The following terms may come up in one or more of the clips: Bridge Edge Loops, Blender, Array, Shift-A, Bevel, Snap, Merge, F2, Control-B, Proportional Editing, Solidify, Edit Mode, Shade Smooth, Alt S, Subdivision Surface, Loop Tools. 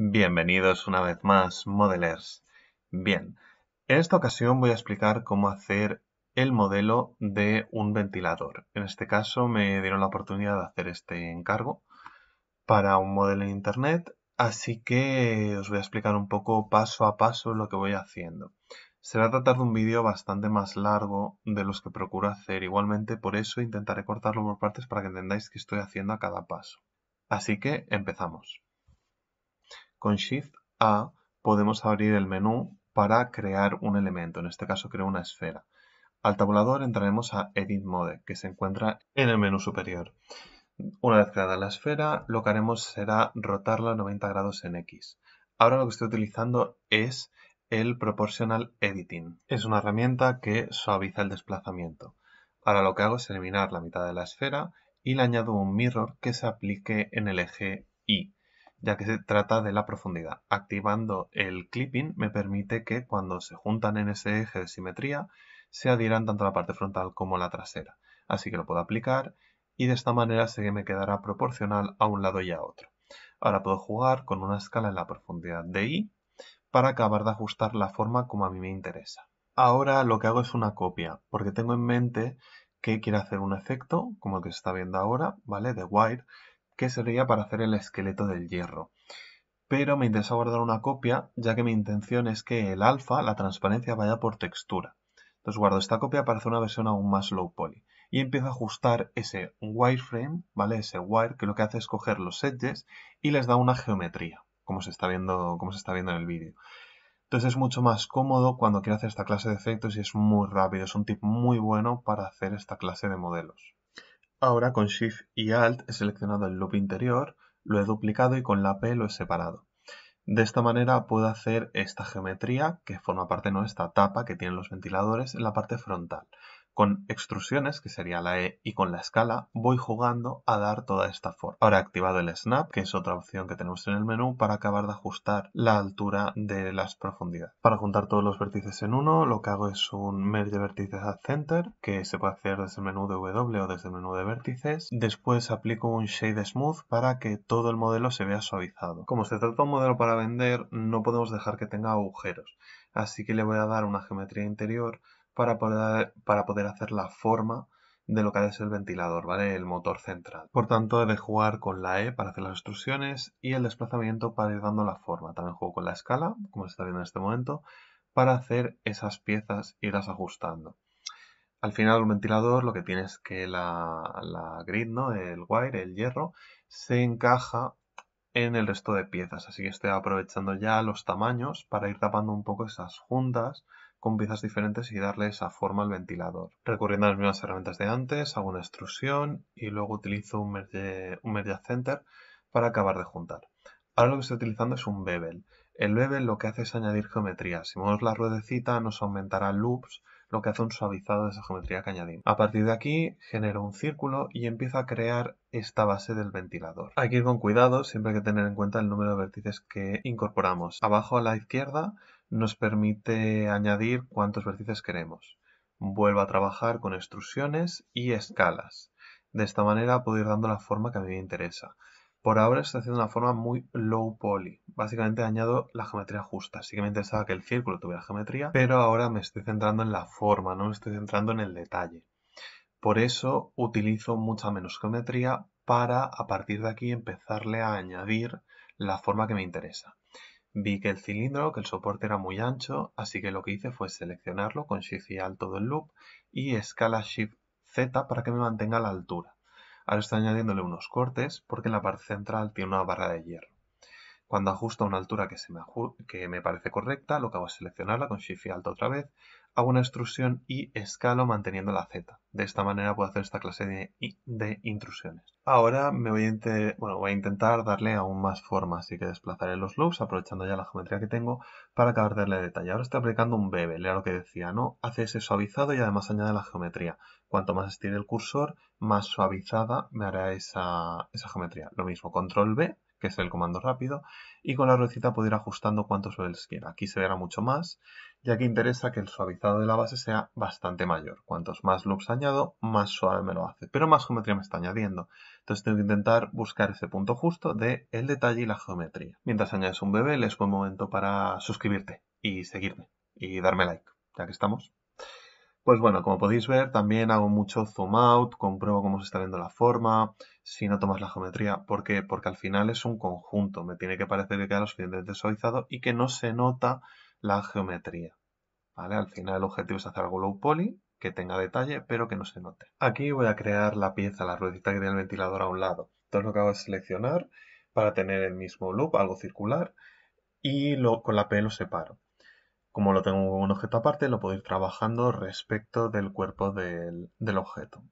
Bienvenidos una vez más, modelers. Bien, en esta ocasión voy a explicar cómo hacer el modelo de un ventilador. En este caso me dieron la oportunidad de hacer este encargo para un modelo en internet, así que os voy a explicar un poco paso a paso lo que voy haciendo. Se va a tratar de un vídeo bastante más largo de los que procuro hacer. Igualmente, por eso intentaré cortarlo por partes para que entendáis qué estoy haciendo a cada paso. Así que empezamos. Con Shift-A podemos abrir el menú para crear un elemento, en este caso creo una esfera. Al tabulador entraremos a Edit Mode, que se encuentra en el menú superior. Una vez creada la esfera, lo que haremos será rotarla 90 grados en X. Ahora lo que estoy utilizando es el Proportional Editing. Es una herramienta que suaviza el desplazamiento. Ahora lo que hago es eliminar la mitad de la esfera y le añado un mirror que se aplique en el eje Y, ya que se trata de la profundidad. Activando el clipping me permite que cuando se juntan en ese eje de simetría se adhieran tanto la parte frontal como la trasera. Así que lo puedo aplicar y de esta manera se me quedará proporcional a un lado y a otro. Ahora puedo jugar con una escala en la profundidad de Y para acabar de ajustar la forma como a mí me interesa. Ahora lo que hago es una copia, porque tengo en mente que quiero hacer un efecto, como el que se está viendo ahora, ¿vale? De Wire, que sería para hacer el esqueleto del hierro. Pero me interesa guardar una copia, ya que mi intención es que el alfa, la transparencia, vaya por textura. Entonces guardo esta copia para hacer una versión aún más low poly. Y empiezo a ajustar ese wireframe, ¿vale? Ese wire, que lo que hace es coger los edges y les da una geometría, como se está viendo en el vídeo. Entonces es mucho más cómodo cuando quiero hacer esta clase de efectos y es muy rápido. Es un tip muy bueno para hacer esta clase de modelos. Ahora con Shift y Alt he seleccionado el loop interior, lo he duplicado y con la P lo he separado. De esta manera puedo hacer esta geometría que forma parte, ¿no?, esta tapa que tienen los ventiladores en la parte frontal. Con extrusiones, que sería la E, y con la escala voy jugando a dar toda esta forma. Ahora he activado el Snap, que es otra opción que tenemos en el menú para acabar de ajustar la altura de las profundidades. Para juntar todos los vértices en uno, lo que hago es un Merge Vertices at Center, que se puede hacer desde el menú de W o desde el menú de vértices. Después aplico un Shade Smooth para que todo el modelo se vea suavizado. Como se trata de un modelo para vender, no podemos dejar que tenga agujeros, así que le voy a dar una geometría interior para poder hacer la forma de lo que es el ventilador, ¿vale? El motor central. Por tanto, he de jugar con la E para hacer las extrusiones y el desplazamiento para ir dando la forma. También juego con la escala, como se está viendo en este momento, para hacer esas piezas e irlas ajustando. Al final, un ventilador lo que tiene es que la grid, ¿no?, el wire, el hierro, se encaja en el resto de piezas. Así que estoy aprovechando ya los tamaños para ir tapando un poco esas juntas con piezas diferentes y darle esa forma al ventilador. Recurriendo a las mismas herramientas de antes, hago una extrusión y luego utilizo un merge center para acabar de juntar. Ahora lo que estoy utilizando es un bevel. El bevel lo que hace es añadir geometría. Si movemos la ruedecita nos aumentará loops, lo que hace un suavizado de esa geometría que añadimos. A partir de aquí genero un círculo y empiezo a crear esta base del ventilador. Hay que ir con cuidado, siempre hay que tener en cuenta el número de vértices que incorporamos. Abajo a la izquierda nos permite añadir cuántos vértices queremos. Vuelvo a trabajar con extrusiones y escalas. De esta manera puedo ir dando la forma que a mí me interesa. Por ahora estoy haciendo una forma muy low poly. Básicamente añado la geometría justa. Sí que me interesaba que el círculo tuviera geometría, pero ahora me estoy centrando en la forma, no me estoy centrando en el detalle. Por eso utilizo mucha menos geometría para, a partir de aquí, empezarle a añadir la forma que me interesa. Vi que el cilindro, que el soporte era muy ancho, así que lo que hice fue seleccionarlo con Shift y Alt todo el loop y escala Shift Z para que me mantenga la altura. Ahora estoy añadiéndole unos cortes porque en la parte central tiene una barra de hierro. Cuando ajusto a una altura que me parece correcta, lo que hago es seleccionarla con Shift y Alt otra vez, hago una extrusión y escalo manteniendo la Z. De esta manera puedo hacer esta clase de intrusiones. Ahora voy a intentar darle aún más forma, así que desplazaré los loops aprovechando ya la geometría que tengo para acabar de darle detalle. Ahora estoy aplicando un bevel, era lo que decía, ¿no? Hace ese suavizado y además añade la geometría. Cuanto más estire el cursor, más suavizada me hará esa geometría. Lo mismo, Control-B que es el comando rápido, y con la ruedecita poder ir ajustando cuantos suaves quiera. Aquí se verá mucho más, ya que interesa que el suavizado de la base sea bastante mayor. Cuantos más loops añado, más suave me lo hace, pero más geometría me está añadiendo. Entonces tengo que intentar buscar ese punto justo de el detalle y la geometría. Mientras añades un bevel, es buen momento para suscribirte y seguirme y darme like, ya que estamos. Pues bueno, como podéis ver, también hago mucho zoom out, compruebo cómo se está viendo la forma, si no tomas la geometría. ¿Por qué? Porque al final es un conjunto, me tiene que parecer que queda lo suficientemente suavizado y que no se nota la geometría, ¿vale? Al final el objetivo es hacer algo low poly, que tenga detalle, pero que no se note. Aquí voy a crear la pieza, la ruedita que tiene el ventilador a un lado. Entonces lo que hago es seleccionar para tener el mismo loop, algo circular, y con la P lo separo. Como lo tengo como un objeto aparte, lo puedo ir trabajando respecto del cuerpo del objeto.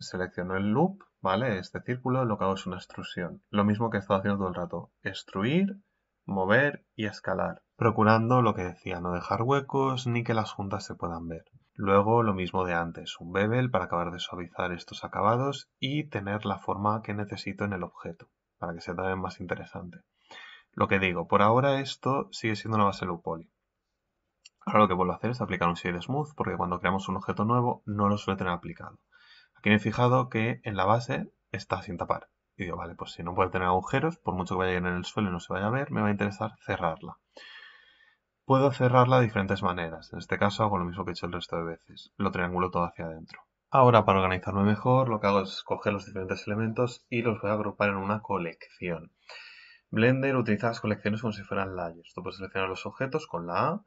Selecciono el loop, ¿vale? Este círculo, lo que hago es una extrusión. Lo mismo que he estado haciendo todo el rato. Extruir, mover y escalar. Procurando lo que decía, no dejar huecos ni que las juntas se puedan ver. Luego lo mismo de antes, un bevel para acabar de suavizar estos acabados y tener la forma que necesito en el objeto, para que sea también más interesante. Lo que digo, por ahora esto sigue siendo una base low poly. Ahora lo que vuelvo a hacer es aplicar un Shade Smooth, porque cuando creamos un objeto nuevo no lo suele tener aplicado. Aquí me he fijado que en la base está sin tapar. Y digo, vale, pues si no puede tener agujeros, por mucho que vaya en el suelo y no se vaya a ver, me va a interesar cerrarla. Puedo cerrarla de diferentes maneras. En este caso hago lo mismo que he hecho el resto de veces. Lo triangulo todo hacia adentro. Ahora, para organizarme mejor, lo que hago es coger los diferentes elementos y los voy a agrupar en una colección. Blender utiliza las colecciones como si fueran layers. Tú puedes seleccionar los objetos con la A.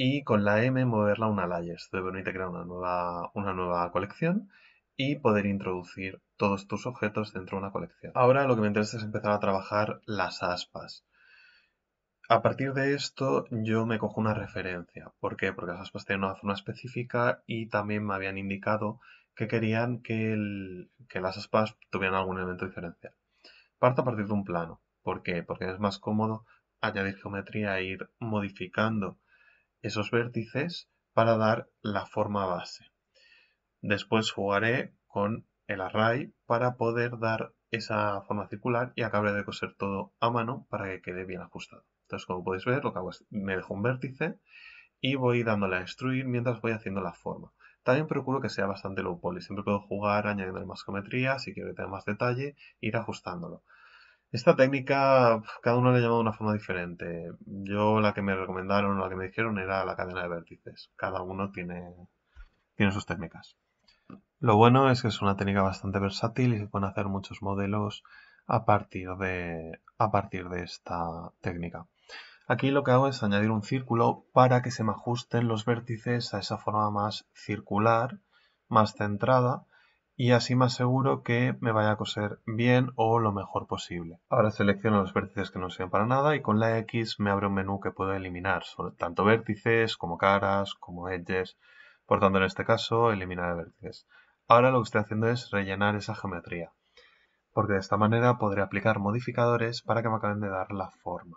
Y con la M moverla a una layer. Esto te permite crear una nueva colección y poder introducir todos tus objetos dentro de una colección. Ahora lo que me interesa es empezar a trabajar las aspas. A partir de esto yo me cojo una referencia. ¿Por qué? Porque las aspas tienen una forma específica y también me habían indicado que querían que las aspas tuvieran algún elemento diferencial. Parto a partir de un plano. ¿Por qué? Porque es más cómodo añadir geometría e ir modificando esos vértices para dar la forma base. Después jugaré con el array para poder dar esa forma circular y acabaré de coser todo a mano para que quede bien ajustado. Entonces, como podéis ver, lo que hago es me dejo un vértice y voy dándole a extruir mientras voy haciendo la forma. También procuro que sea bastante low poly. Siempre puedo jugar añadiendo más geometría, si quiero que tenga más detalle, ir ajustándolo. Esta técnica, cada uno le llama de una forma diferente. Yo la que me recomendaron o la que me dijeron era la cadena de vértices. Cada uno tiene sus técnicas. Lo bueno es que es una técnica bastante versátil y se pueden hacer muchos modelos a partir de esta técnica. Aquí lo que hago es añadir un círculo para que se me ajusten los vértices a esa forma más circular, más centrada. Y así me aseguro que me vaya a coser bien o lo mejor posible. Ahora selecciono los vértices que no sirven para nada y con la X me abre un menú que puedo eliminar. Tanto vértices como caras, como edges. Por tanto, en este caso, eliminar vértices. Ahora lo que estoy haciendo es rellenar esa geometría. Porque de esta manera podré aplicar modificadores para que me acaben de dar la forma.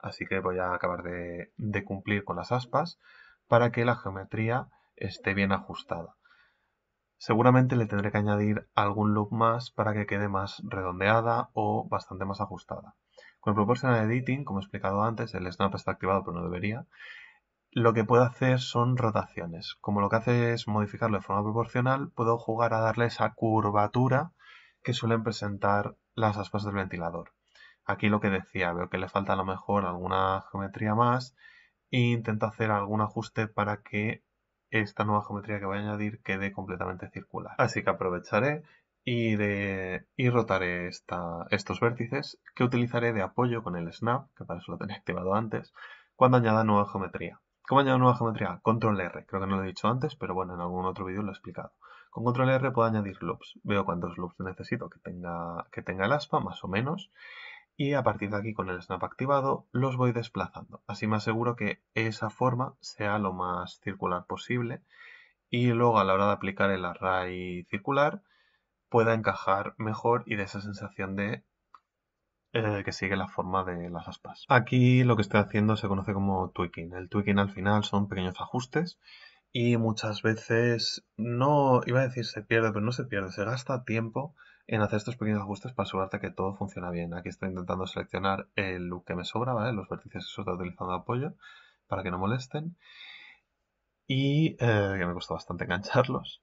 Así que voy a acabar de cumplir con las aspas para que la geometría esté bien ajustada. Seguramente le tendré que añadir algún loop más para que quede más redondeada o bastante más ajustada. Con el Proportional Editing, como he explicado antes, el Snap está activado pero no debería. Lo que puedo hacer son rotaciones. Como lo que hace es modificarlo de forma proporcional, puedo jugar a darle esa curvatura que suelen presentar las aspas del ventilador. Aquí lo que decía, veo que le falta a lo mejor alguna geometría más e intento hacer algún ajuste para que esta nueva geometría que voy a añadir quede completamente circular. Así que aprovecharé y rotaré estos vértices que utilizaré de apoyo con el Snap, que para eso lo tenía activado antes, cuando añada nueva geometría. ¿Cómo añado nueva geometría? Control-R. Creo que no lo he dicho antes, pero bueno, en algún otro vídeo lo he explicado. Con Control-R puedo añadir loops. Veo cuántos loops necesito que tenga el aspa, más o menos. Y a partir de aquí, con el Snap activado, los voy desplazando. Así me aseguro que esa forma sea lo más circular posible. Y luego, a la hora de aplicar el array circular, pueda encajar mejor y de esa sensación de que sigue la forma de las aspas. Aquí lo que estoy haciendo se conoce como tweaking. El tweaking al final son pequeños ajustes. Y muchas veces, no iba a decir se pierde, pero no se pierde, se gasta tiempo en hacer estos pequeños ajustes para asegurarte que todo funciona bien. Aquí estoy intentando seleccionar el loop que me sobra, ¿vale? Los vértices esos estoy utilizando de apoyo para que no molesten. Y que me costó bastante engancharlos.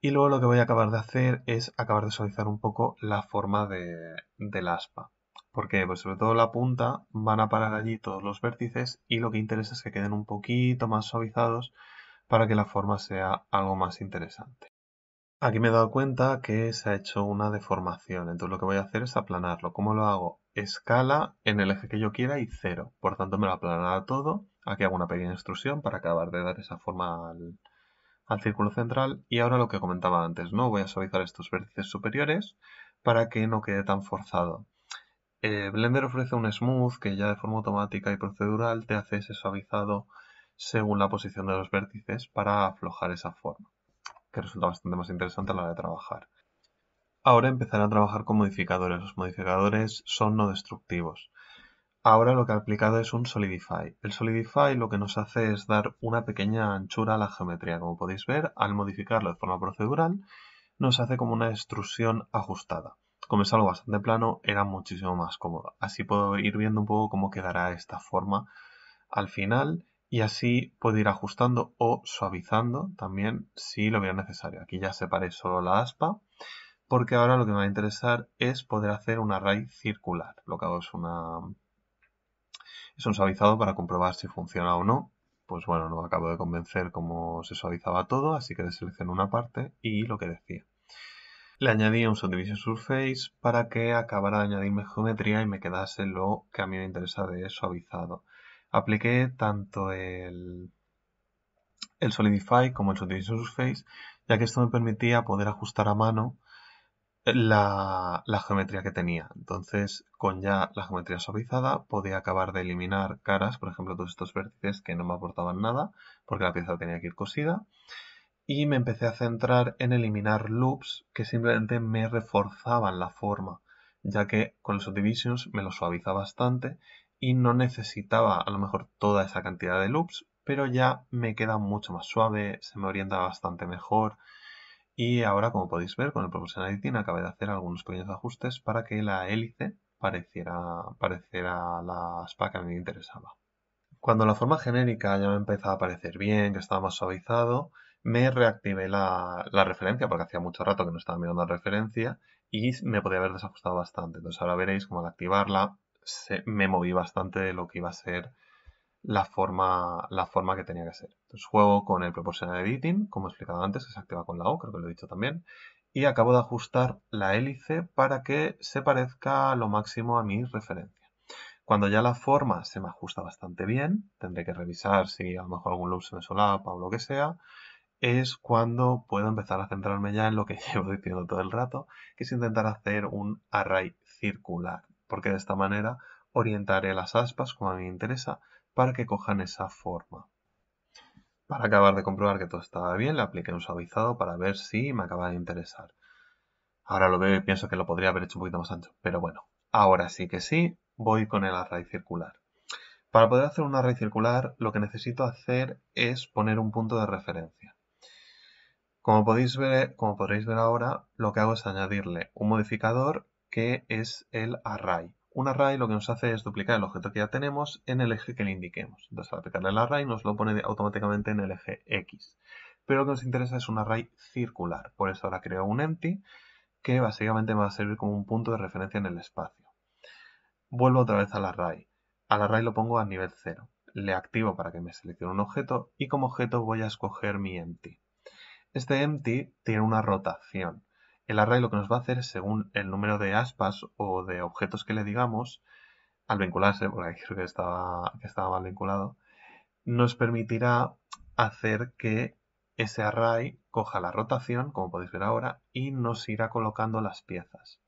Y luego lo que voy a acabar de hacer es acabar de suavizar un poco la forma de la aspa. Porque pues sobre todo la punta van a parar allí todos los vértices y lo que interesa es que queden un poquito más suavizados para que la forma sea algo más interesante. Aquí me he dado cuenta que se ha hecho una deformación, entonces lo que voy a hacer es aplanarlo. ¿Cómo lo hago? Escala en el eje que yo quiera y 0, por tanto me lo aplanará todo. Aquí hago una pequeña extrusión para acabar de dar esa forma al círculo central. Y ahora lo que comentaba antes, ¿no? Voy a suavizar estos vértices superiores para que no quede tan forzado. Blender ofrece un smooth que ya de forma automática y procedural te hace ese suavizado según la posición de los vértices para aflojar esa forma, que resulta bastante más interesante a la hora de trabajar. Ahora empezaré a trabajar con modificadores. Los modificadores son no destructivos. Ahora lo que he aplicado es un Solidify. El Solidify lo que nos hace es dar una pequeña anchura a la geometría. Como podéis ver, al modificarlo de forma procedural, nos hace como una extrusión ajustada. Como es algo bastante plano, era muchísimo más cómodo. Así puedo ir viendo un poco cómo quedará esta forma al final. Y así puedo ir ajustando o suavizando también si lo veo necesario. Aquí ya separé solo la aspa, porque ahora lo que me va a interesar es poder hacer un array circular. Lo que hago es un suavizado para comprobar si funciona o no. Pues bueno, no me acabo de convencer cómo se suavizaba todo, así que deselecciono una parte y lo que decía. Le añadí un Subdivision Surface para que acabara de añadirme geometría y me quedase lo que a mí me interesa de suavizado. Apliqué tanto el Solidify como el Subdivision Surface, ya que esto me permitía poder ajustar a mano la geometría que tenía. Entonces, con ya la geometría suavizada, podía acabar de eliminar caras, por ejemplo, todos estos vértices que no me aportaban nada, porque la pieza tenía que ir cosida. Y me empecé a centrar en eliminar loops que simplemente me reforzaban la forma, ya que con los subdivisions me lo suaviza bastante y no necesitaba a lo mejor toda esa cantidad de loops, pero ya me queda mucho más suave, se me orienta bastante mejor. Y ahora, como podéis ver, con el Proportional Editing acabé de hacer algunos pequeños ajustes para que la hélice pareciera la aspa que a mí me interesaba. Cuando la forma genérica ya me empezaba a parecer bien, que estaba más suavizado, me reactivé la referencia, porque hacía mucho rato que no estaba mirando la referencia y me podía haber desajustado bastante. Entonces ahora veréis cómo al activarla me moví bastante de lo que iba a ser la forma que tenía que ser. Entonces juego con el Proportional Editing, como he explicado antes, que se activa con la O, creo que lo he dicho también, y acabo de ajustar la hélice para que se parezca lo máximo a mi referencia. Cuando ya la forma se me ajusta bastante bien, tendré que revisar si a lo mejor algún loop se me solapa o lo que sea, es cuando puedo empezar a centrarme ya en lo que llevo diciendo todo el rato, que es intentar hacer un array circular, porque de esta manera orientaré las aspas como a mí me interesa para que cojan esa forma. Para acabar de comprobar que todo estaba bien, le apliqué un suavizado para ver si me acaba de interesar. Ahora lo veo y pienso que lo podría haber hecho un poquito más ancho, pero bueno, ahora sí que sí, voy con el array circular. Para poder hacer un array circular, lo que necesito hacer es poner un punto de referencia. Como podréis ver ahora, lo que hago es añadirle un modificador que es el array. Un array lo que nos hace es duplicar el objeto que ya tenemos en el eje que le indiquemos. Entonces al aplicarle el array nos lo pone automáticamente en el eje X. Pero lo que nos interesa es un array circular. Por eso ahora creo un empty que básicamente me va a servir como un punto de referencia en el espacio. Vuelvo otra vez al array. Al array lo pongo a nivel 0. Le activo para que me seleccione un objeto y como objeto voy a escoger mi empty. Este empty tiene una rotación. El array lo que nos va a hacer es, según el número de aspas o de objetos que le digamos, al vincularse, porque aquí creo que estaba mal vinculado, nos permitirá hacer que ese array coja la rotación, como podéis ver ahora, y nos irá colocando las piezas.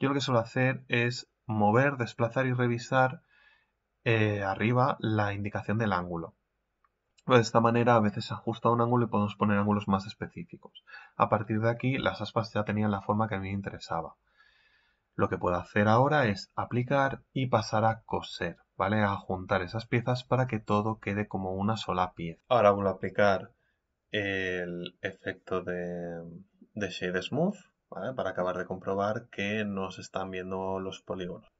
Yo lo que suelo hacer es mover, desplazar y revisar arriba la indicación del ángulo. De esta manera a veces se ajusta un ángulo y podemos poner ángulos más específicos. A partir de aquí las aspas ya tenían la forma que a mí me interesaba. Lo que puedo hacer ahora es aplicar y pasar a coser, ¿vale? A juntar esas piezas para que todo quede como una sola pieza. Ahora vuelvo a aplicar el efecto de Shade Smooth ¿vale? Para acabar de comprobar que no se están viendo los polígonos.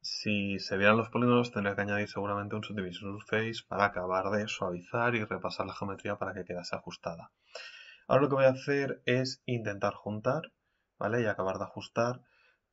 Si se vieran los polígonos tendría que añadir seguramente un Subdivision Surface para acabar de suavizar y repasar la geometría para que quedase ajustada. Ahora lo que voy a hacer es intentar juntar, ¿vale? Y acabar de ajustar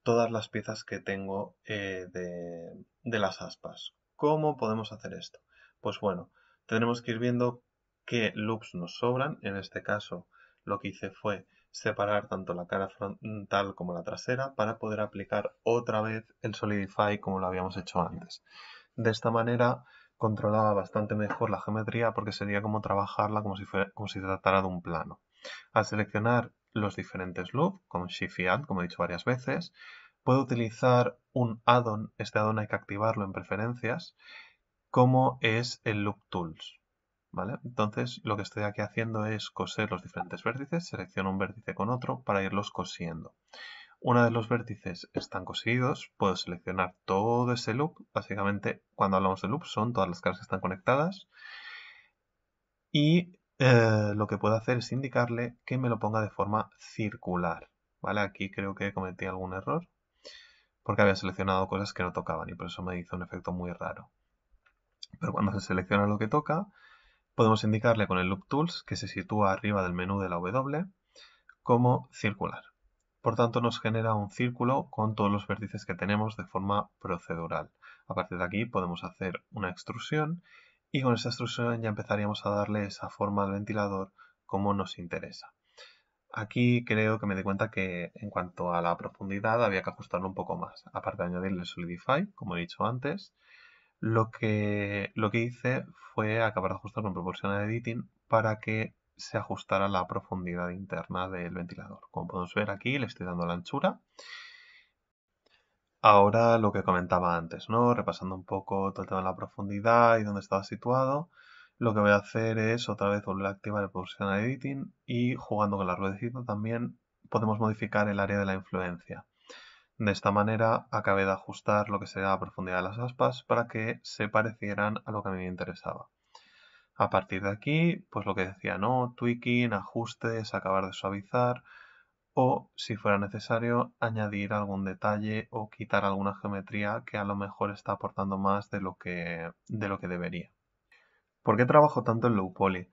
todas las piezas que tengo de las aspas. ¿Cómo podemos hacer esto? Pues bueno, tendremos que ir viendo qué loops nos sobran. En este caso lo que hice fue separar tanto la cara frontal como la trasera para poder aplicar otra vez el Solidify como lo habíamos hecho antes. De esta manera controlaba bastante mejor la geometría porque sería como trabajarla como si se tratara de un plano. Al seleccionar los diferentes loops con Shift y Alt, como he dicho varias veces, puedo utilizar un add-on. Este add-on hay que activarlo en preferencias, como es el Loop Tools. ¿Vale? Entonces lo que estoy aquí haciendo es coser los diferentes vértices, selecciono un vértice con otro para irlos cosiendo. Una vez los vértices están cosidos, puedo seleccionar todo ese loop. Básicamente, cuando hablamos de loop, son todas las caras que están conectadas. Y lo que puedo hacer es indicarle que me lo ponga de forma circular. ¿Vale? Aquí creo que cometí algún error, porque había seleccionado cosas que no tocaban y por eso me hizo un efecto muy raro. Pero cuando se selecciona lo que toca, podemos indicarle con el Loop Tools, que se sitúa arriba del menú de la W, como circular. Por tanto, nos genera un círculo con todos los vértices que tenemos de forma procedural. A partir de aquí podemos hacer una extrusión y con esa extrusión ya empezaríamos a darle esa forma al ventilador como nos interesa. Aquí creo que me di cuenta que en cuanto a la profundidad había que ajustarlo un poco más. Aparte de añadirle Solidify, como he dicho antes, Lo que hice fue acabar de ajustar con Proportional Editing para que se ajustara la profundidad interna del ventilador. Como podemos ver aquí, le estoy dando la anchura. Ahora lo que comentaba antes, ¿no? Repasando un poco todo el tema de la profundidad y dónde estaba situado, lo que voy a hacer es otra vez volver a activar el Proportional Editing y jugando con la ruedecita también podemos modificar el área de la influencia. De esta manera acabé de ajustar lo que sería la profundidad de las aspas para que se parecieran a lo que a mí me interesaba. A partir de aquí, pues lo que decía, ¿no? Tweaking, ajustes, acabar de suavizar o, si fuera necesario, añadir algún detalle o quitar alguna geometría que a lo mejor está aportando más de lo que debería. ¿Por qué trabajo tanto en Low Poly?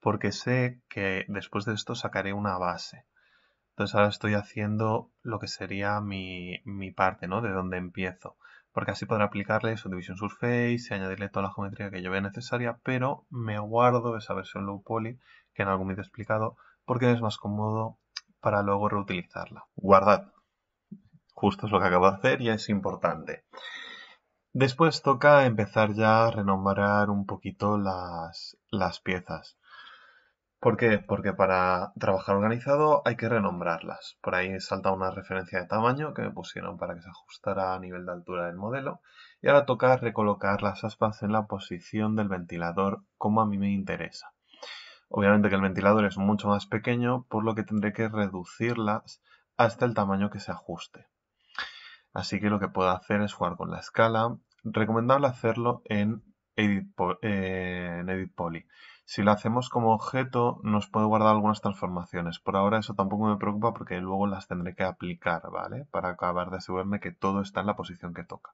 Porque sé que después de esto sacaré una base. Entonces ahora estoy haciendo lo que sería mi parte, ¿no? De donde empiezo. Porque así podré aplicarle Subdivision Surface y añadirle toda la geometría que yo vea necesaria, pero me guardo esa versión Low Poly que en algún vídeo he explicado, porque es más cómodo para luego reutilizarla. Guardad. Justo es lo que acabo de hacer y es importante. Después toca empezar ya a renombrar un poquito las piezas. ¿Por qué? Porque para trabajar organizado hay que renombrarlas. Por ahí salta una referencia de tamaño que me pusieron para que se ajustara a nivel de altura del modelo. Y ahora toca recolocar las aspas en la posición del ventilador como a mí me interesa. Obviamente que el ventilador es mucho más pequeño, por lo que tendré que reducirlas hasta el tamaño que se ajuste. Así que lo que puedo hacer es jugar con la escala. Recomendable hacerlo en Edit Poly. Si lo hacemos como objeto, nos puede guardar algunas transformaciones. Por ahora eso tampoco me preocupa porque luego las tendré que aplicar, ¿vale? Para acabar de asegurarme que todo está en la posición que toca.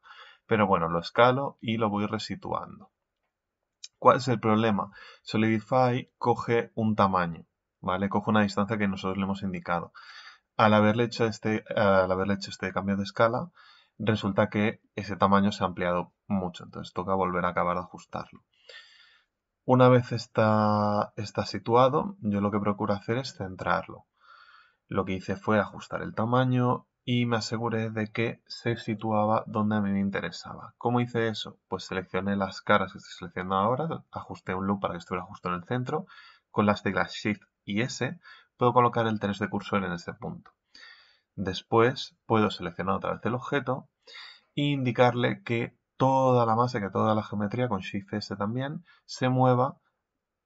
Pero bueno, lo escalo y lo voy resituando. ¿Cuál es el problema? Solidify coge un tamaño, ¿vale? Coge una distancia que nosotros le hemos indicado. Al haberle hecho este cambio de escala, resulta que ese tamaño se ha ampliado mucho. Entonces toca volver a acabar de ajustarlo. Una vez está situado, yo lo que procuro hacer es centrarlo. Lo que hice fue ajustar el tamaño y me aseguré de que se situaba donde a mí me interesaba. ¿Cómo hice eso? Pues seleccioné las caras que estoy seleccionando ahora, ajusté un loop para que estuviera justo en el centro. Con las teclas Shift y S puedo colocar el 3D cursor en ese punto. Después puedo seleccionar otra vez el objeto e indicarle que toda la masa, que toda la geometría, con Shift S también, se mueva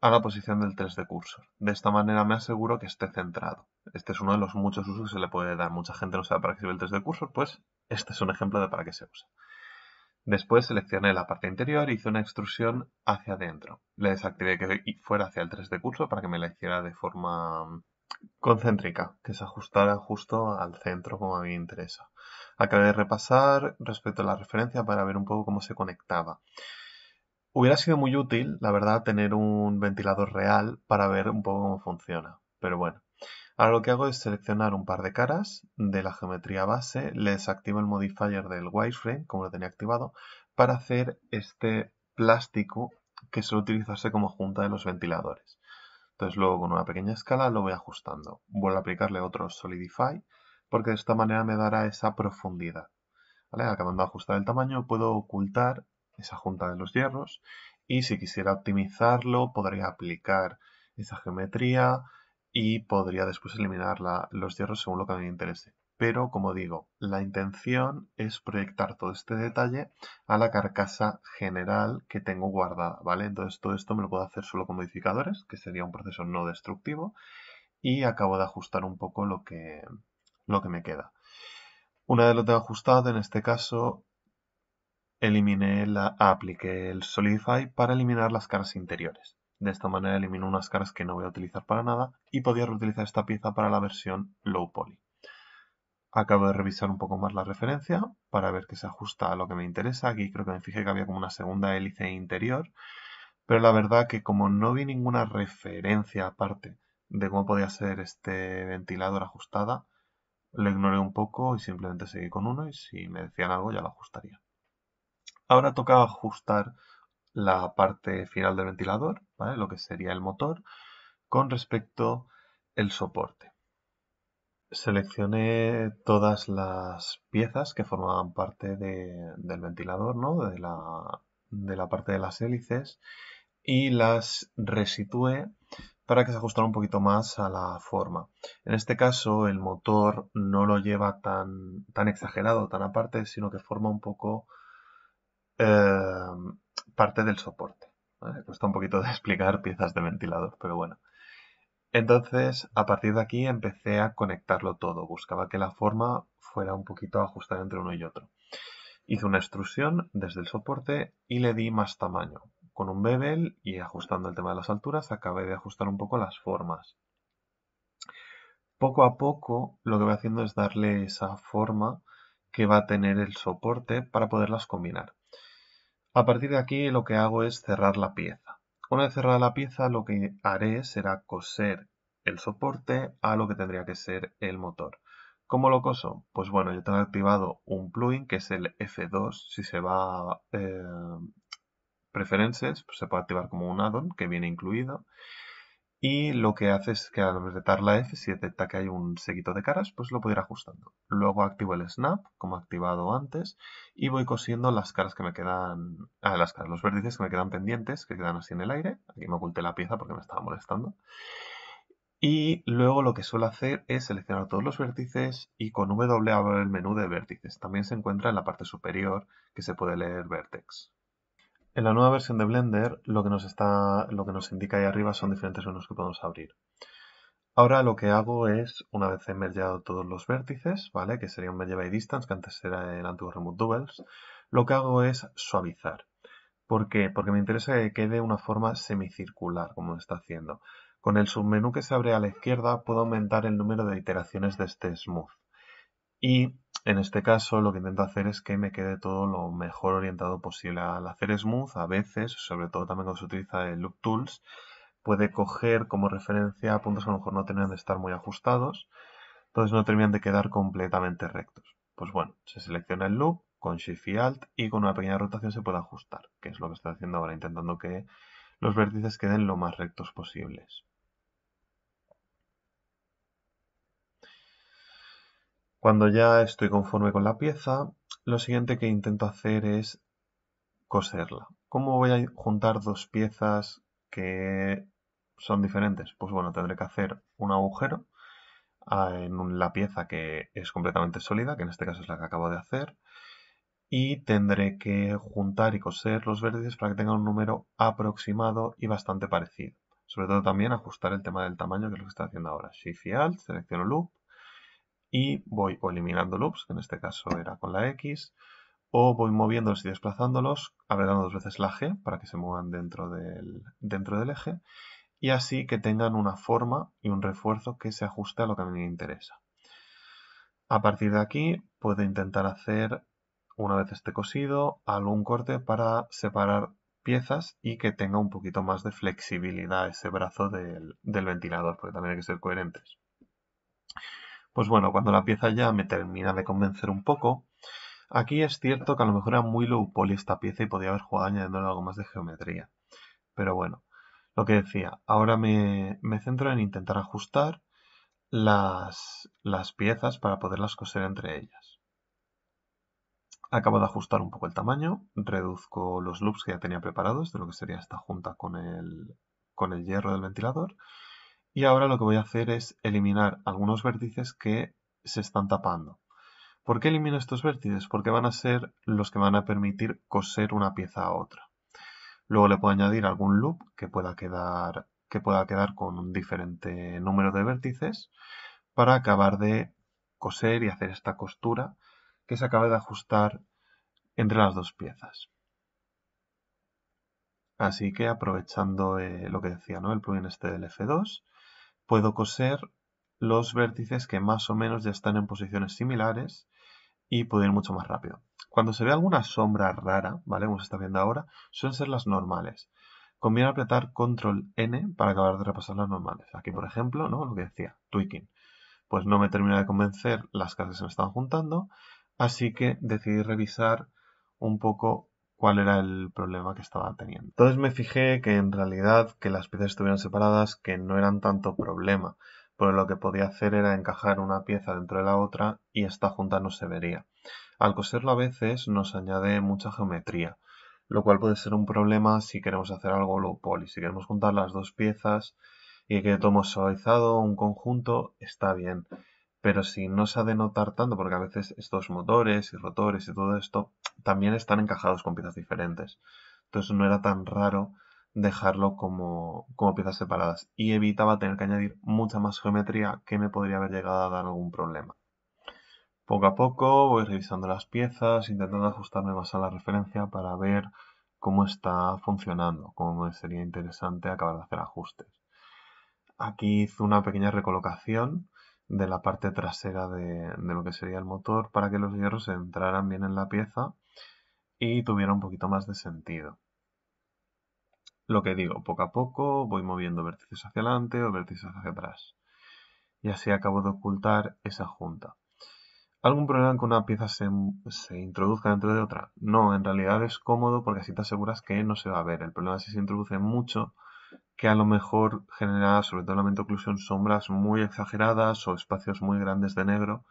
a la posición del 3D cursor. De esta manera me aseguro que esté centrado. Este es uno de los muchos usos que se le puede dar. Mucha gente no sabe para qué sirve el 3D cursor, pues este es un ejemplo de para qué se usa. Después seleccioné la parte interior e hice una extrusión hacia adentro. Le desactivé que fuera hacia el 3D cursor para que me la hiciera de forma concéntrica, que se ajustara justo al centro como a mí me interesa. Acabé de repasar respecto a la referencia para ver un poco cómo se conectaba. Hubiera sido muy útil, la verdad, tener un ventilador real para ver un poco cómo funciona, pero bueno. Ahora lo que hago es seleccionar un par de caras de la geometría base, le desactivo el modifier del wireframe, como lo tenía activado, para hacer este plástico que suele utilizarse como junta de los ventiladores. Entonces luego con una pequeña escala lo voy ajustando. Vuelvo a aplicarle otro Solidify, porque de esta manera me dará esa profundidad. ¿Vale? Acabando de ajustar el tamaño, puedo ocultar esa junta de los hierros y si quisiera optimizarlo podría aplicar esa geometría y podría después eliminar los hierros según lo que me interese. Pero, como digo, la intención es proyectar todo este detalle a la carcasa general que tengo guardada, ¿vale? Entonces todo esto me lo puedo hacer solo con modificadores, que sería un proceso no destructivo, y acabo de ajustar un poco lo que me queda. Una vez lo tengo ajustado, en este caso apliqué el Solidify para eliminar las caras interiores. De esta manera elimino unas caras que no voy a utilizar para nada y podría reutilizar esta pieza para la versión Low Poly. Acabo de revisar un poco más la referencia para ver que se ajusta a lo que me interesa. Aquí creo que me fijé que había como una segunda hélice interior, pero la verdad que como no vi ninguna referencia aparte de cómo podía ser este ventilador ajustada, lo ignoré un poco y simplemente seguí con uno y si me decían algo ya lo ajustaría. Ahora toca ajustar la parte final del ventilador, ¿vale? Lo que sería el motor, con respecto al soporte. Seleccioné todas las piezas que formaban parte del ventilador, ¿no? de la parte de las hélices, y las resitué para que se ajustara un poquito más a la forma. En este caso el motor no lo lleva tan exagerado, tan aparte, sino que forma un poco parte del soporte. ¿Vale? Cuesta un poquito de explicar piezas de ventilador, pero bueno. Entonces, a partir de aquí empecé a conectarlo todo. Buscaba que la forma fuera un poquito ajustada entre uno y otro. Hice una extrusión desde el soporte y le di más tamaño. Con un bevel y ajustando el tema de las alturas, acabé de ajustar un poco las formas. Poco a poco, lo que voy haciendo es darle esa forma que va a tener el soporte para poderlas combinar. A partir de aquí lo que hago es cerrar la pieza. Una vez cerrada la pieza lo que haré será coser el soporte a lo que tendría que ser el motor. ¿Cómo lo coso? Pues bueno, yo tengo activado un plugin que es el F2. Si se va a preferencias, pues se puede activar como un add-on que viene incluido. Y lo que hace es que al apretar la F, si detecta que hay un seguito de caras, pues lo puedo ir ajustando. Luego activo el Snap, como activado antes, y voy cosiendo las caras que me quedan... los vértices que me quedan pendientes, que quedan así en el aire. Aquí me oculté la pieza porque me estaba molestando. Y luego lo que suelo hacer es seleccionar todos los vértices y con W abro el menú de vértices. También se encuentra en la parte superior que se puede leer Vertex. En la nueva versión de Blender, lo que nos indica ahí arriba son diferentes menús que podemos abrir. Ahora lo que hago es, una vez he mergeado todos los vértices, ¿vale? Que sería un Merge by Distance, que antes era el antiguo Remove Doubles, lo que hago es suavizar. ¿Por qué? Porque me interesa que quede una forma semicircular, como está haciendo. Con el submenú que se abre a la izquierda, puedo aumentar el número de iteraciones de este Smooth. Y en este caso lo que intento hacer es que me quede todo lo mejor orientado posible. Al hacer Smooth, a veces, sobre todo también cuando se utiliza el Loop Tools, puede coger como referencia puntos que a lo mejor no terminan de estar muy ajustados, entonces no terminan de quedar completamente rectos. Pues bueno, se selecciona el loop con Shift y Alt y con una pequeña rotación se puede ajustar, que es lo que estoy haciendo ahora, intentando que los vértices queden lo más rectos posibles. Cuando ya estoy conforme con la pieza, lo siguiente que intento hacer es coserla. ¿Cómo voy a juntar dos piezas que son diferentes? Pues bueno, tendré que hacer un agujero en la pieza que es completamente sólida, que en este caso es la que acabo de hacer, y tendré que juntar y coser los vértices para que tengan un número aproximado y bastante parecido. Sobre todo también ajustar el tema del tamaño, que es lo que estoy haciendo ahora. Shift y Alt, selecciono Loop. Y voy o eliminando loops, que en este caso era con la X, o voy moviéndolos y desplazándolos, apretando dos veces la G para que se muevan dentro del eje, y así que tengan una forma y un refuerzo que se ajuste a lo que a mí me interesa. A partir de aquí puedo intentar hacer, una vez esté cosido, algún corte para separar piezas y que tenga un poquito más de flexibilidad ese brazo del ventilador, porque también hay que ser coherentes. Pues bueno, cuando la pieza ya me termina de convencer un poco, aquí es cierto que a lo mejor era muy low poly esta pieza y podía haber jugado añadiéndole algo más de geometría. Pero bueno, lo que decía, ahora me centro en intentar ajustar las piezas para poderlas coser entre ellas. Acabo de ajustar un poco el tamaño, reduzco los loops que ya tenía preparados de lo que sería esta junta con el hierro del ventilador. Y ahora lo que voy a hacer es eliminar algunos vértices que se están tapando. ¿Por qué elimino estos vértices? Porque van a ser los que van a permitir coser una pieza a otra. Luego le puedo añadir algún loop que pueda quedar con un diferente número de vértices para acabar de coser y hacer esta costura que se acaba de ajustar entre las dos piezas. Así que aprovechando lo que decía, ¿no?, el plugin este del F2, puedo coser los vértices que más o menos ya están en posiciones similares y puedo ir mucho más rápido. Cuando se ve alguna sombra rara, ¿vale?, como se está viendo ahora, suelen ser las normales. Conviene apretar Control-N para acabar de repasar las normales. Aquí, por ejemplo, ¿no?, lo que decía, tweaking. Pues no me termina de convencer las casas que se me estaban juntando, así que decidí revisar un poco cuál era el problema que estaba teniendo. Entonces me fijé que en realidad que las piezas estuvieran separadas, que no eran tanto problema, pero lo que podía hacer era encajar una pieza dentro de la otra y esta junta no se vería. Al coserlo a veces nos añade mucha geometría, lo cual puede ser un problema si queremos hacer algo low poly. Si queremos juntar las dos piezas y que todo suavizado, un conjunto, está bien. Pero si no se ha de notar tanto, porque a veces estos motores y rotores y todo esto también están encajados con piezas diferentes. Entonces no era tan raro dejarlo como piezas separadas. Y evitaba tener que añadir mucha más geometría que me podría haber llegado a dar algún problema. Poco a poco voy revisando las piezas, intentando ajustarme más a la referencia para ver cómo está funcionando, cómo me sería interesante acabar de hacer ajustes. Aquí hice una pequeña recolocación de la parte trasera de lo que sería el motor para que los hierros entraran bien en la pieza y tuviera un poquito más de sentido. Lo que digo, poco a poco voy moviendo vértices hacia adelante o vértices hacia atrás. Y así acabo de ocultar esa junta. ¿Algún problema en que una pieza se introduzca dentro de otra? No, en realidad es cómodo porque así te aseguras que no se va a ver. El problema es si se introduce mucho, que a lo mejor genera, sobre todo en la mente oclusión, sombras muy exageradas o espacios muy grandes de negro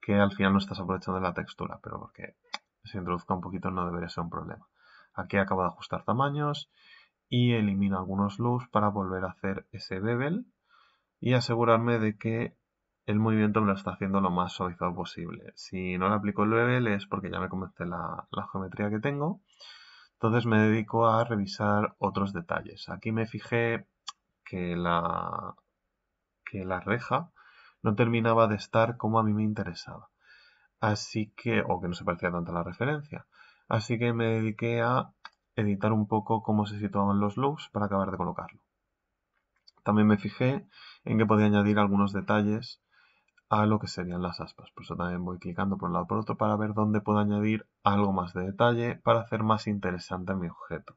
que al final no estás aprovechando la textura, pero porque se introduzca un poquito no debería ser un problema. Aquí acabo de ajustar tamaños y elimino algunos loops para volver a hacer ese bevel y asegurarme de que el movimiento me lo está haciendo lo más suavizado posible. Si no le aplico el bevel es porque ya me convence la geometría que tengo. Entonces me dedico a revisar otros detalles. Aquí me fijé que la reja no terminaba de estar como a mí me interesaba. Así que, o que no se parecía tanto a la referencia. Así que me dediqué a editar un poco cómo se situaban los loops para acabar de colocarlo. También me fijé en que podía añadir algunos detalles a lo que serían las aspas. Por eso también voy clicando por un lado por otro para ver dónde puedo añadir algo más de detalle para hacer más interesante mi objeto.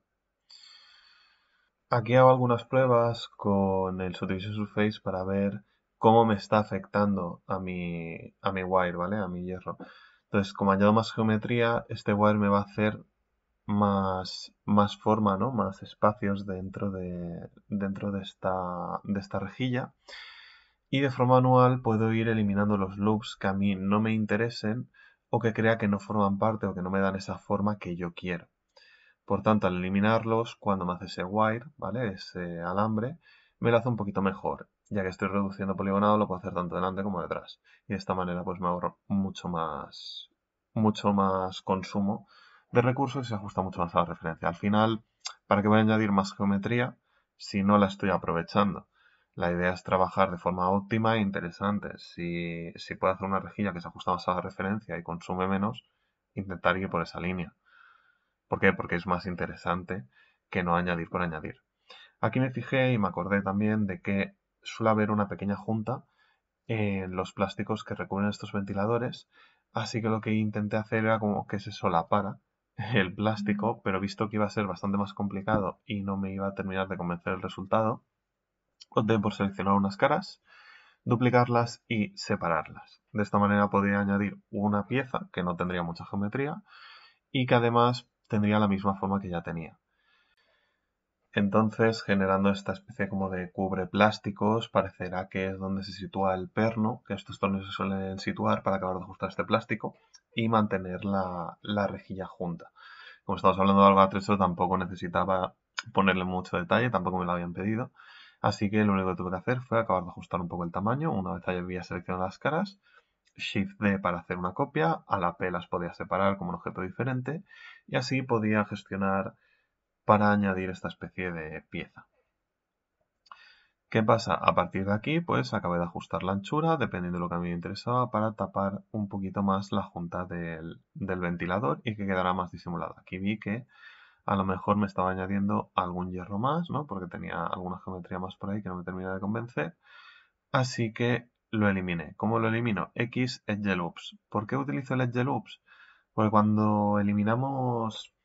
Aquí hago algunas pruebas con el Subdivision Surface para ver cómo me está afectando a mi wire, ¿vale?, a mi hierro. Entonces, como añado más geometría, este wire me va a hacer más forma, ¿no?, más espacios dentro de esta rejilla. Y de forma manual puedo ir eliminando los loops que a mí no me interesen o que crea que no forman parte o que no me dan esa forma que yo quiero. Por tanto, al eliminarlos, cuando me hace ese wire, ¿vale?, ese alambre, me lo hace un poquito mejor. Ya que estoy reduciendo poligonado, lo puedo hacer tanto delante como detrás. Y de esta manera pues me ahorro mucho más consumo de recursos y se ajusta mucho más a la referencia. Al final, ¿para qué voy a añadir más geometría si no la estoy aprovechando? La idea es trabajar de forma óptima e interesante. Si puedo hacer una rejilla que se ajusta más a la referencia y consume menos, intentar ir por esa línea. ¿Por qué? Porque es más interesante que no añadir por añadir. Aquí me fijé y me acordé también de que suele haber una pequeña junta en los plásticos que recubren estos ventiladores, así que lo que intenté hacer era como que se solapara el plástico, pero visto que iba a ser bastante más complicado y no me iba a terminar de convencer el resultado, opté por seleccionar unas caras, duplicarlas y separarlas. De esta manera podría añadir una pieza que no tendría mucha geometría y que además tendría la misma forma que ya tenía. Entonces, generando esta especie como de cubre plásticos, parecerá que es donde se sitúa el perno, que estos tornillos se suelen situar para acabar de ajustar este plástico y mantener la rejilla junta. Como estamos hablando de algo atrecho, tampoco necesitaba ponerle mucho detalle, tampoco me lo habían pedido. Así que lo único que tuve que hacer fue acabar de ajustar un poco el tamaño. Una vez había seleccionado las caras, Shift-D para hacer una copia, a la P las podía separar como un objeto diferente y así podía gestionar para añadir esta especie de pieza. ¿Qué pasa? A partir de aquí, pues acabé de ajustar la anchura, dependiendo de lo que a mí me interesaba, para tapar un poquito más la junta del ventilador y que quedara más disimulado. Aquí vi que a lo mejor me estaba añadiendo algún hierro más, ¿no? Porque tenía alguna geometría más por ahí que no me termina de convencer. Así que lo eliminé. ¿Cómo lo elimino? X Edge Loops. ¿Por qué utilizo el Edge Loops? Porque cuando eliminamos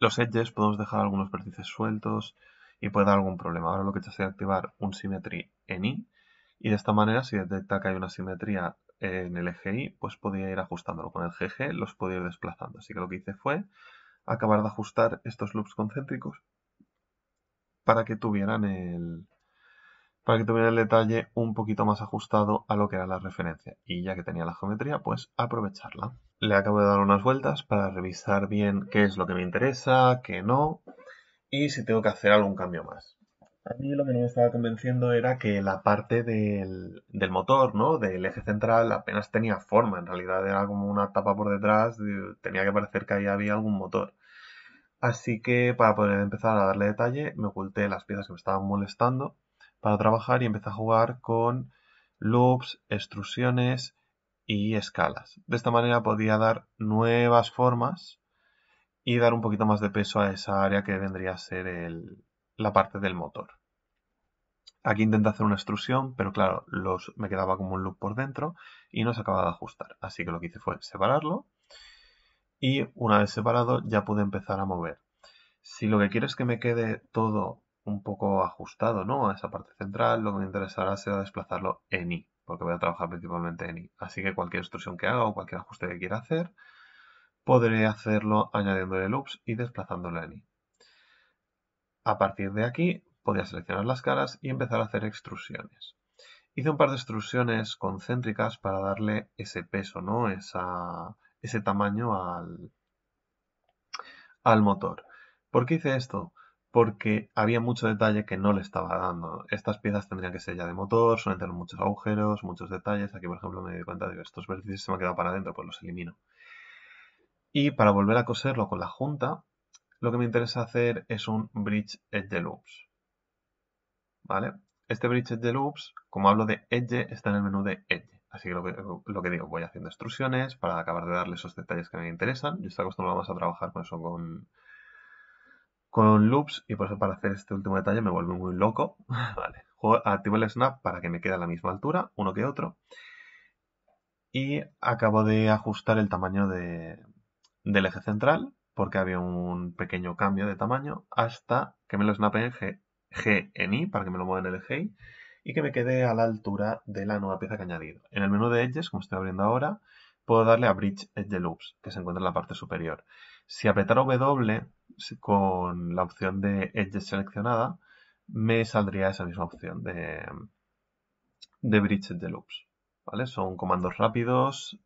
los edges podemos dejar algunos vértices sueltos y puede dar algún problema. Ahora lo que he hecho es activar un Symmetry en Y y de esta manera, si detecta que hay una simetría en el eje Y, pues podía ir ajustándolo. Con el GG los podía ir desplazando. Así que lo que hice fue acabar de ajustar estos loops concéntricos para que tuvieran el detalle un poquito más ajustado a lo que era la referencia. Y ya que tenía la geometría, pues aprovecharla. Le acabo de dar unas vueltas para revisar bien qué es lo que me interesa, qué no, y si tengo que hacer algún cambio más. A mí lo que no me estaba convenciendo era que la parte del motor, ¿no? Del eje central, apenas tenía forma. En realidad era como una tapa por detrás, tenía que parecer que ahí había algún motor. Así que para poder empezar a darle detalle, me oculté las piezas que me estaban molestando para trabajar y empecé a jugar con loops, extrusiones y escalas. De esta manera podía dar nuevas formas y dar un poquito más de peso a esa área que vendría a ser la parte del motor. Aquí intenté hacer una extrusión, pero claro, me quedaba como un loop por dentro y no se acababa de ajustar. Así que lo que hice fue separarlo y una vez separado ya pude empezar a mover. Si lo que quiero es que me quede todo un poco ajustado, ¿no?, a esa parte central, lo que me interesará será desplazarlo en Y, porque voy a trabajar principalmente en Y. Así que cualquier extrusión que haga o cualquier ajuste que quiera hacer, podré hacerlo añadiéndole loops y desplazándolo en Y. A partir de aquí, podía seleccionar las caras y empezar a hacer extrusiones. Hice un par de extrusiones concéntricas para darle ese peso, ¿no?, ese tamaño al motor. ¿Por qué hice esto? Porque había mucho detalle que no le estaba dando. Estas piezas tendrían que ser ya de motor, suelen tener muchos agujeros, muchos detalles. Aquí, por ejemplo, me di cuenta de que estos vértices se me han quedado para adentro, pues los elimino. Y para volver a coserlo con la junta, lo que me interesa hacer es un Bridge Edge Loops. ¿Vale? Este Bridge Edge Loops, como hablo de Edge, está en el menú de Edge. Así que lo que digo, voy haciendo extrusiones para acabar de darle esos detalles que me interesan. Yo estoy acostumbrado más a trabajar con eso con loops y por eso para hacer este último detalle me vuelve muy loco. Vale. Activo el snap para que me quede a la misma altura, uno que otro. Y acabo de ajustar el tamaño del eje central, porque había un pequeño cambio de tamaño, hasta que me lo snape en G en Y, para que me lo mueva en el eje Y, y que me quede a la altura de la nueva pieza que he añadido. En el menú de Edges, como estoy abriendo ahora, puedo darle a Bridge Edge Loops, que se encuentra en la parte superior. Si apretara W con la opción de Edge seleccionada, me saldría esa misma opción de Bridge Edge Loops. ¿Vale? Son comandos rápidos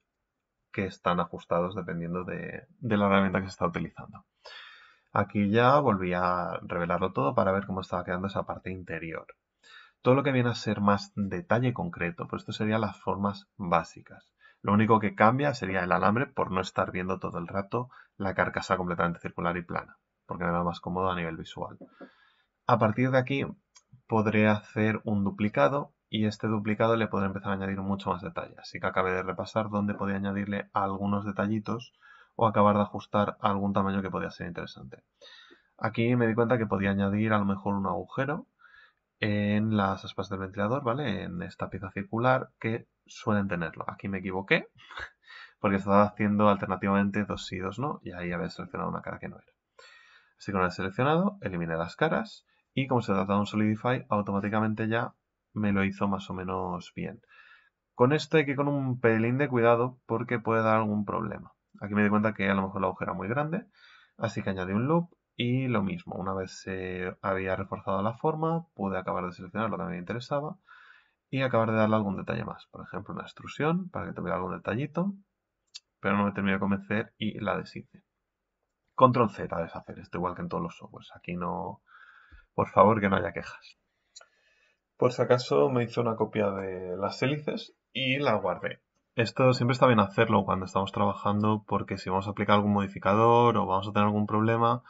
que están ajustados dependiendo de la herramienta que se está utilizando. Aquí ya volví a revelarlo todo para ver cómo estaba quedando esa parte interior. Todo lo que viene a ser más detalle concreto, pues esto serían las formas básicas. Lo único que cambia sería el alambre por no estar viendo todo el rato la carcasa completamente circular y plana, porque me da más cómodo a nivel visual. A partir de aquí podré hacer un duplicado y este duplicado le podré empezar a añadir mucho más detalle. Así que acabé de repasar dónde podía añadirle algunos detallitos o acabar de ajustar algún tamaño que podía ser interesante. Aquí me di cuenta que podía añadir a lo mejor un agujero en las aspas del ventilador, ¿vale? En esta pieza circular que suelen tenerlo. Aquí me equivoqué porque estaba haciendo alternativamente dos sí, dos no, y ahí había seleccionado una cara que no era. Así que una vez seleccionado, eliminé las caras y como se trata de un Solidify, automáticamente ya me lo hizo más o menos bien. Con esto hay que ir con un pelín de cuidado porque puede dar algún problema. Aquí me di cuenta que a lo mejor la agujero era muy grande, así que añadí un loop. Y lo mismo, una vez se había reforzado la forma, pude acabar de seleccionar lo que me interesaba y acabar de darle algún detalle más. Por ejemplo, una extrusión para que tuviera algún detallito, pero no me terminé de convencer y la deshice. Control Z a deshacer, esto igual que en todos los softwares. Aquí no, por favor, que no haya quejas. Por si acaso me hizo una copia de las hélices y la guardé. Esto siempre está bien hacerlo cuando estamos trabajando porque si vamos a aplicar algún modificador o vamos a tener algún problema,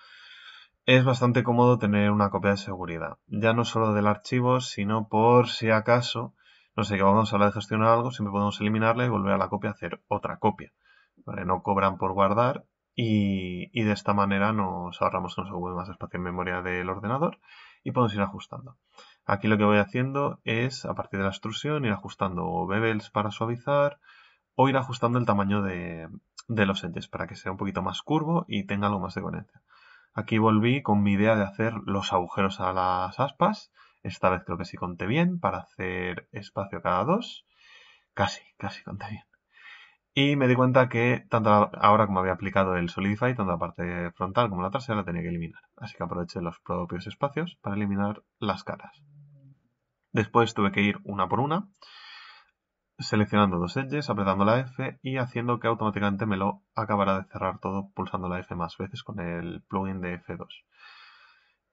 es bastante cómodo tener una copia de seguridad, ya no solo del archivo, sino por si acaso, no sé, que vamos a hablar de gestionar algo, siempre podemos eliminarla y volver a la copia a hacer otra copia. Vale, no cobran por guardar y de esta manera nos ahorramos que nos ocupe más espacio en memoria del ordenador y podemos ir ajustando. Aquí lo que voy haciendo es, a partir de la extrusión, ir ajustando bevels para suavizar o ir ajustando el tamaño de los edges para que sea un poquito más curvo y tenga algo más de coherencia. Aquí volví con mi idea de hacer los agujeros a las aspas. Esta vez creo que sí conté bien para hacer espacio cada dos. Casi conté bien. Y me di cuenta que tanto ahora como había aplicado el Solidify, tanto la parte frontal como la trasera la tenía que eliminar. Así que aproveché los propios espacios para eliminar las caras. Después tuve que ir una por una, seleccionando dos edges, apretando la F y haciendo que automáticamente me lo acabara de cerrar todo pulsando la F más veces con el plugin de F2.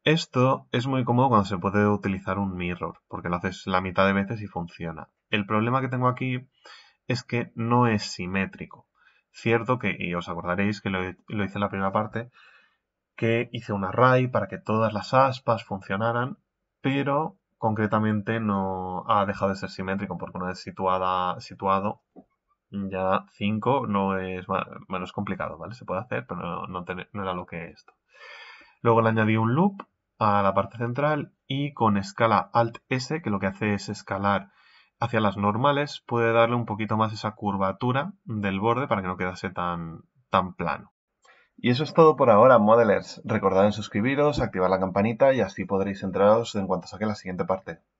Esto es muy cómodo cuando se puede utilizar un mirror, porque lo haces la mitad de veces y funciona. El problema que tengo aquí es que no es simétrico. Cierto que, y os acordaréis que lo hice en la primera parte, que hice un array para que todas las aspas funcionaran, pero concretamente no ha dejado de ser simétrico porque una vez situado ya 5 no es, bueno, es complicado, ¿vale? Se puede hacer, pero no era lo que es esto. Luego le añadí un loop a la parte central y con escala Alt S, que lo que hace es escalar hacia las normales, puede darle un poquito más esa curvatura del borde para que no quedase tan plano. Y eso es todo por ahora, modelers. Recordad en suscribiros, activar la campanita y así podréis enteraros en cuanto saque la siguiente parte.